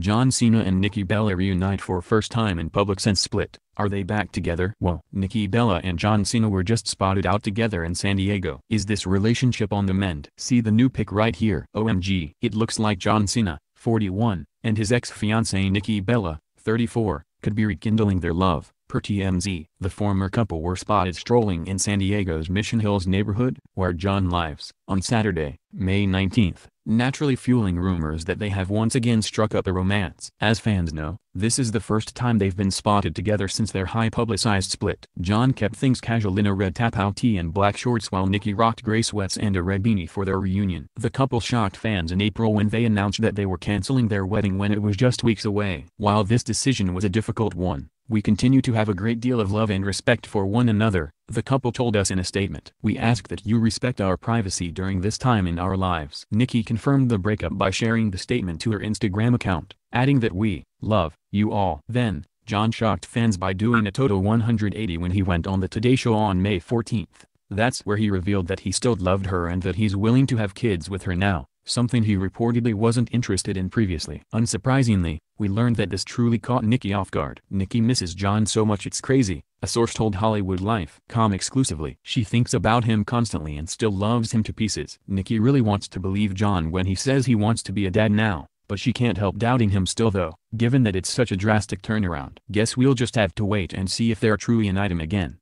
John Cena and Nikki Bella reunite for first time in public since split. Are they back together? Well, Nikki Bella and John Cena were just spotted out together in San Diego. Is this relationship on the mend? See the new pic right here. OMG. It looks like John Cena, 41, and his ex-fiancée Nikki Bella, 34, could be rekindling their love. Per TMZ, the former couple were spotted strolling in San Diego's Mission Hills neighborhood, where John lives, on Saturday, May 19, naturally fueling rumors that they have once again struck up a romance. As fans know, this is the first time they've been spotted together since their high-publicized split. John kept things casual in a red tap-out tee and black shorts, while Nikki rocked gray sweats and a red beanie for their reunion. The couple shocked fans in April when they announced that they were canceling their wedding when it was just weeks away. While this decision was a difficult one, we continue to have a great deal of love and respect for one another, the couple told us in a statement. We ask that you respect our privacy during this time in our lives. Nikki confirmed the breakup by sharing the statement to her Instagram account, adding that we love you all. Then, John shocked fans by doing a total 180 when he went on the Today Show on May 14. That's where he revealed that he still loved her and that he's willing to have kids with her now, something he reportedly wasn't interested in previously. Unsurprisingly, we learned that this truly caught Nikki off guard. Nikki misses John so much it's crazy, a source told HollywoodLife.com exclusively. She thinks about him constantly and still loves him to pieces. Nikki really wants to believe John when he says he wants to be a dad now, but she can't help doubting him still though, given that it's such a drastic turnaround. Guess we'll just have to wait and see if they're truly an item again.